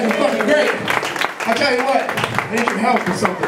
That was fucking great. I tell you what, I need your help with something.